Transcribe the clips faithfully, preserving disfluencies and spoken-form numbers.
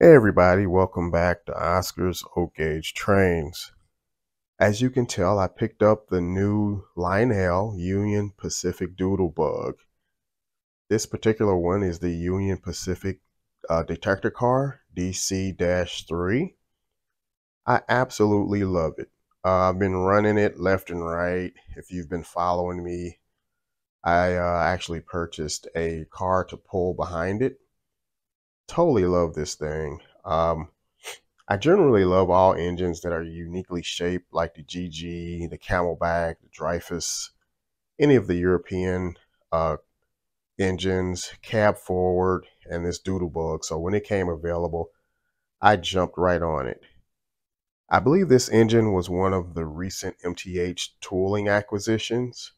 Hey everybody, welcome back to Oscar's O-gauge Trains. As you can tell, I picked up the new Lionel Union Pacific Doodlebug. This particular one is the Union Pacific uh, detector car, D C three. I absolutely love it. Uh, I've been running it left and right. If you've been following me, I uh, actually purchased a car to pull behind it. Totally love this thing. Um, I generally love all engines that are uniquely shaped, like the G G, the Camelback, the Dreyfus, any of the European uh, engines, cab forward, and this Doodlebug. So when it came available, I jumped right on it. I believe this engine was one of the recent M T H tooling acquisitions,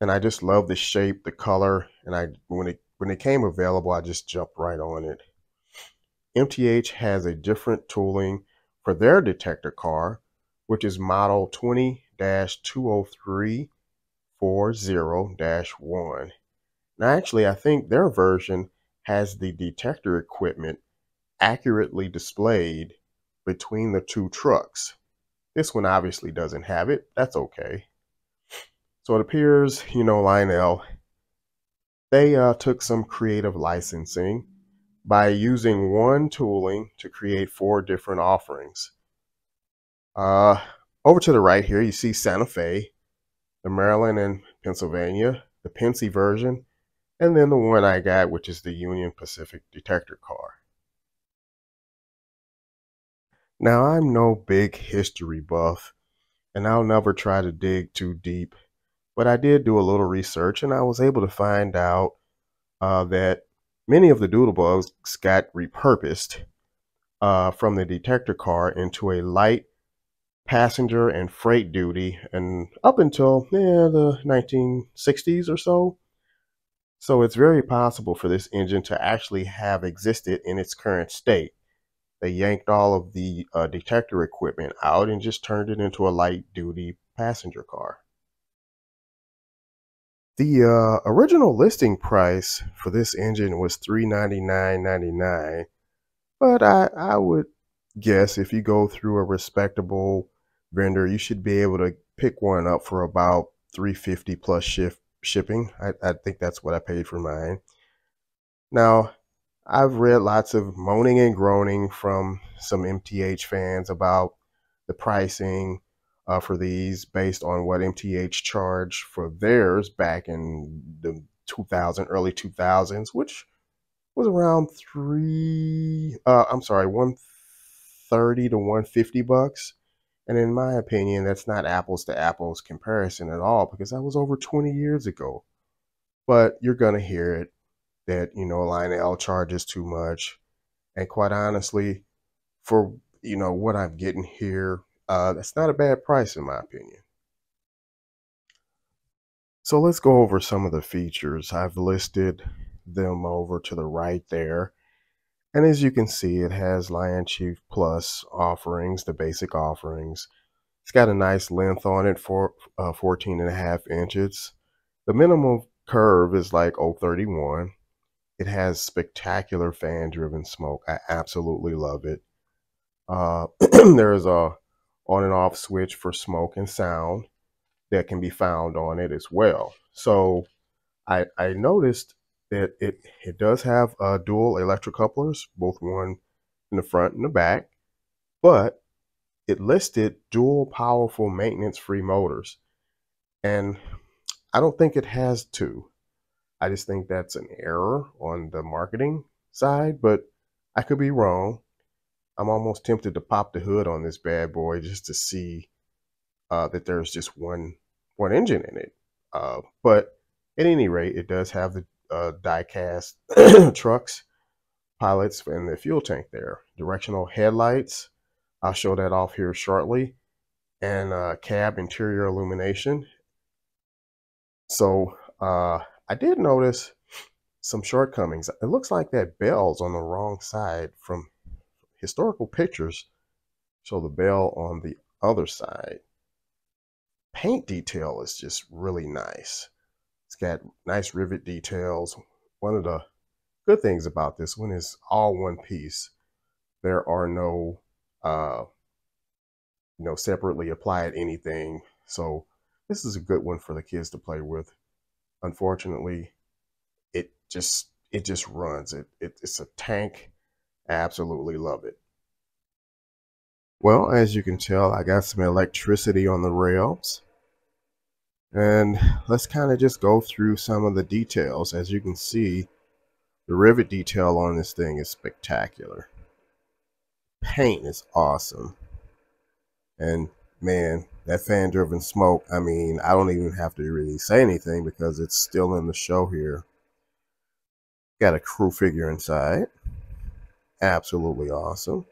and I just love the shape, the color, and I when it When it came available, I just jumped right on it. M T H has a different tooling for their detector car, which is model twenty dash two oh three forty dash one. Now, actually, I think their version has the detector equipment accurately displayed between the two trucks. This one obviously doesn't have it. That's okay. So it appears, you know, Lionel, They uh, took some creative licensing by using one tooling to create four different offerings. Uh, over to the right here, you see Santa Fe, the Maryland and Pennsylvania, the Pennsy version, and then the one I got, which is the Union Pacific detector car. Now, I'm no big history buff, and I'll never try to dig too deep. But I did do a little research, and I was able to find out uh, that many of the Doodlebugs got repurposed uh, from the detector car into a light passenger and freight duty, and up until yeah, the nineteen sixties or so. So it's very possible for this engine to actually have existed in its current state. They yanked all of the uh, detector equipment out and just turned it into a light duty passenger car. The uh, original listing price for this engine was three hundred ninety-nine ninety-nine dollars, but I, I would guess if you go through a respectable vendor, you should be able to pick one up for about three hundred fifty dollars plus ship, shipping. I, I think that's what I paid for mine. Now, I've read lots of moaning and groaning from some M T H fans about the pricing Uh, for these based on what M T H charged for theirs back in the two thousand, early two thousands, which was around three, uh, I'm sorry, one thirty to one fifty bucks. And in my opinion, that's not apples to apples comparison at all, because that was over twenty years ago. But you're going to hear it that, you know, Lionel charges too much. And quite honestly, for, you know, what I'm getting here, Uh, that's not a bad price in my opinion. So let's go over some of the features. I've listed them over to the right there. And as you can see, it has LionChief Plus offerings, the basic offerings. It's got a nice length on it for uh, fourteen and a half inches. The minimum curve is like oh thirty-one. It has spectacular fan driven smoke. I absolutely love it. Uh, there's a on and off switch for smoke and sound that can be found on it as well. So I, I noticed that it, it does have uh, dual electrocouplers, both one in the front and the back, but it listed dual powerful maintenance-free motors. And I don't think it has two. I just think that's an error on the marketing side, but I could be wrong. I'm almost tempted to pop the hood on this bad boy just to see uh, that there's just one one engine in it. Uh, but at any rate, it does have the uh, die-cast trucks, pilots, and the fuel tank there. Directional headlights. I'll show that off here shortly. And uh, cab interior illumination. So uh, I did notice some shortcomings. It looks like that bell's on the wrong side from historical pictures show the bell on the other side. Paint detail is just really nice. It's got nice rivet details. One of the good things about this one is all one piece. There are no, uh, you know, separately applied anything. So this is a good one for the kids to play with. Unfortunately, it just it just runs. It, it it's a tank. I absolutely love it. Well, as you can tell, I got some electricity on the rails. And let's kind of just go through some of the details. As you can see, the rivet detail on this thing is spectacular. Paint is awesome. And man, that fan-driven smoke, I mean, I don't even have to really say anything because it's still in the show here. Got a crew figure inside. Absolutely awesome.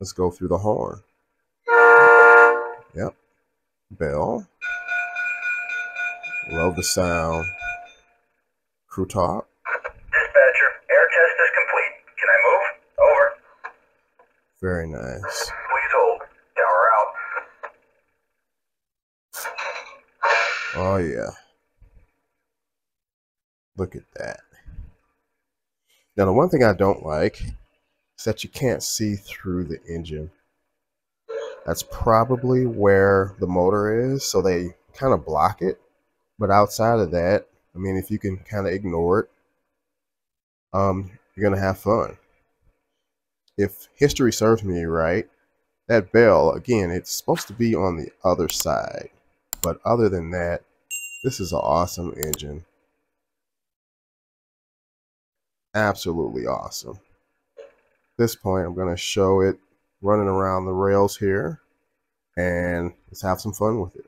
Let's go through the horn. Yep. Bell. Love the sound. Crew talk. Dispatcher, air test is complete. Can I move? Over. Very nice. Please hold. Tower out. Oh yeah. Look at that. Now the one thing I don't like is that you can't see through the engine. That's probably where the motor is, so they kind of block it. But outside of that, I mean, if you can kind of ignore it, um, you're going to have fun. If history serves me right, that bell, again, it's supposed to be on the other side. But other than that, this is an awesome engine. Absolutely awesome. At this point, I'm going to show it running around the rails here. And let's have some fun with it.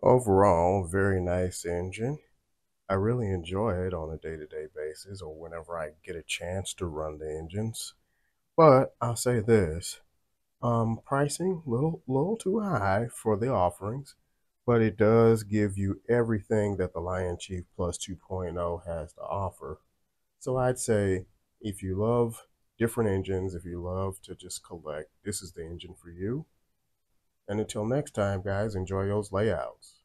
Overall, very nice engine. I really enjoy it on a day-to-day basis or whenever I get a chance to run the engines. But I'll say this, um, pricing, little, little too high for the offerings, but it does give you everything that the LionChief Plus two point oh has to offer. So I'd say if you love different engines, if you love to just collect, this is the engine for you. And until next time, guys, enjoy those layouts.